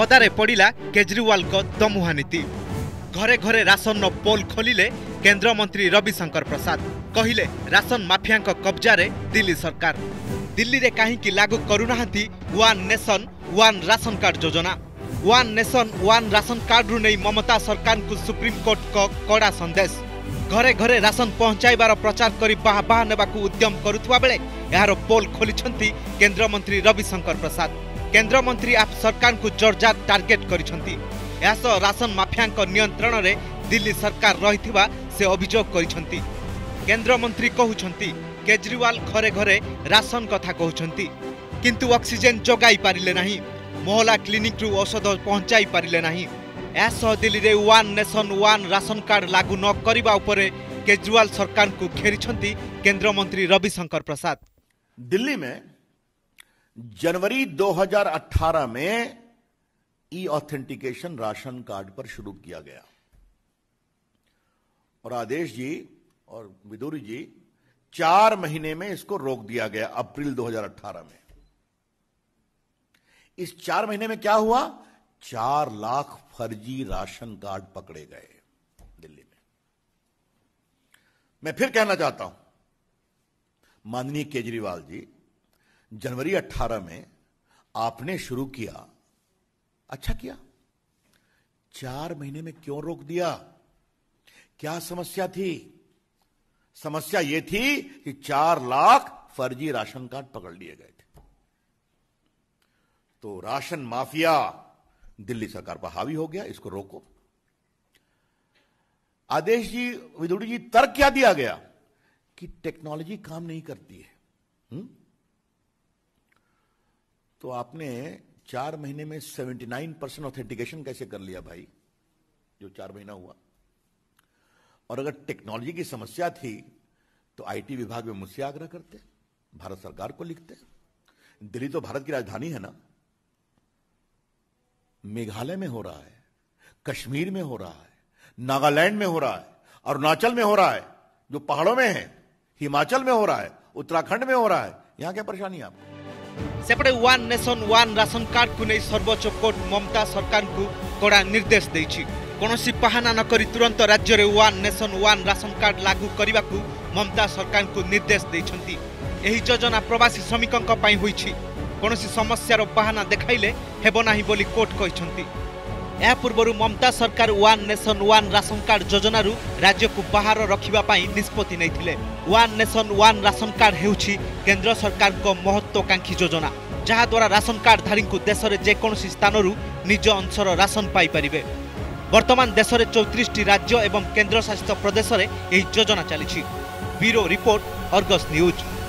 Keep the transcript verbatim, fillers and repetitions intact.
पदारे पड़ा केजरीवाल को दमुहा नीति। घरे घरे राशन पोल खोलिले केंद्र मंत्री रविशंकर प्रसाद। कहिले राशन माफिया कब्जा रे दिल्ली सरकार। दिल्ली रे कहीं लागू करूनाहांती one nation one ration card योजना। One nation one ration card रु नहीं ममता सरकार को सुप्रीम कोर्ट को कड़ा संदेश। घरे घरे राशन पहुंचाइबार प्रचार करी बाहा बाहा नेबाकू उद्यम करुवा बेले यार पोल खोली केंद्र मंत्री रविशंकर प्रसाद। केंद्र मंत्री आप सरकार को जोरदार टार्गेट करिसंती। यासो राशन माफिया नियंत्रण रे दिल्ली सरकार रही से अभियोग करिसंती। केंद्र मंत्री कहउछंती केजरीवाल घरे घरे राशन कथा कहउछंती, किंतु ऑक्सीजन जोगाई पारिले नाही, मोहला क्लिनिक रु औषध पहुंचाई पारिले नाही। यासो दिल्ली रे one nation one ration card लागू न करिबा उपरे केजरीवाल सरकार को घेरिसंती केंद्र मंत्री रविशंकर प्रसाद। दिल्ली में जनवरी दो हज़ार अठारह में ई-ऑथेंटिकेशन राशन कार्ड पर शुरू किया गया और आदेश जी और विदुरी जी चार महीने में इसको रोक दिया गया अप्रैल दो हज़ार अठारह में। इस चार महीने में क्या हुआ? चार लाख फर्जी राशन कार्ड पकड़े गए दिल्ली में। मैं फिर कहना चाहता हूं माननीय केजरीवाल जी, जनवरी अठारह में आपने शुरू किया, अच्छा किया। चार महीने में क्यों रोक दिया? क्या समस्या थी? समस्या यह थी कि चार लाख फर्जी राशन कार्ड पकड़ लिए गए थे, तो राशन माफिया दिल्ली सरकार पर हावी हो गया, इसको रोको। आदेश जी विदुड़ी जी तर्क क्या दिया गया कि टेक्नोलॉजी काम नहीं करती है। हुँ? तो आपने चार महीने में उन्यासी परसेंट ऑथेंटिकेशन कैसे कर लिया भाई, जो चार महीना हुआ? और अगर टेक्नोलॉजी की समस्या थी तो आईटी विभाग में मुझसे आग्रह करते, भारत सरकार को लिखते। दिल्ली तो भारत की राजधानी है ना, मेघालय में हो रहा है, कश्मीर में हो रहा है, नागालैंड में हो रहा है, अरुणाचल में हो रहा है जो पहाड़ों में है, हिमाचल में हो रहा है, उत्तराखंड में हो रहा है, यहाँ क्या परेशानी है आपको? सेपटे one nation one ration card को नहीं सर्वोच्च कोर्ट ममता सरकार को कड़ा निर्देश देछि। कोनोसी बहाना न करी तुरंत राज्य रे one nation one ration card लागू करने को ममता सरकार को निर्देश देछंती। एही योजना प्रवासी श्रमिकों का पाई होई छि। कोनोसी समस्यार बहाना देखाइले हेबो नाही बोली कोर्ट कहिसंती। या पूर्व ममता सरकार one nation one ration card योजना रु राज्य को बाहर रखिबा पाई निष्पत्ति नैथिले। One nation one ration card हेउछि केंद्र सरकार को महत्वाकांक्षी योजना, जहाँ द्वारा राशन कार्ड धारी को देश में जेकोसी स्थानर निज अंशर राशन पाइपे। बर्तमान देश में चौंतीस राज्य एवं केंद्रशासित प्रदेश में यह योजना चली। Bureau report Argus news.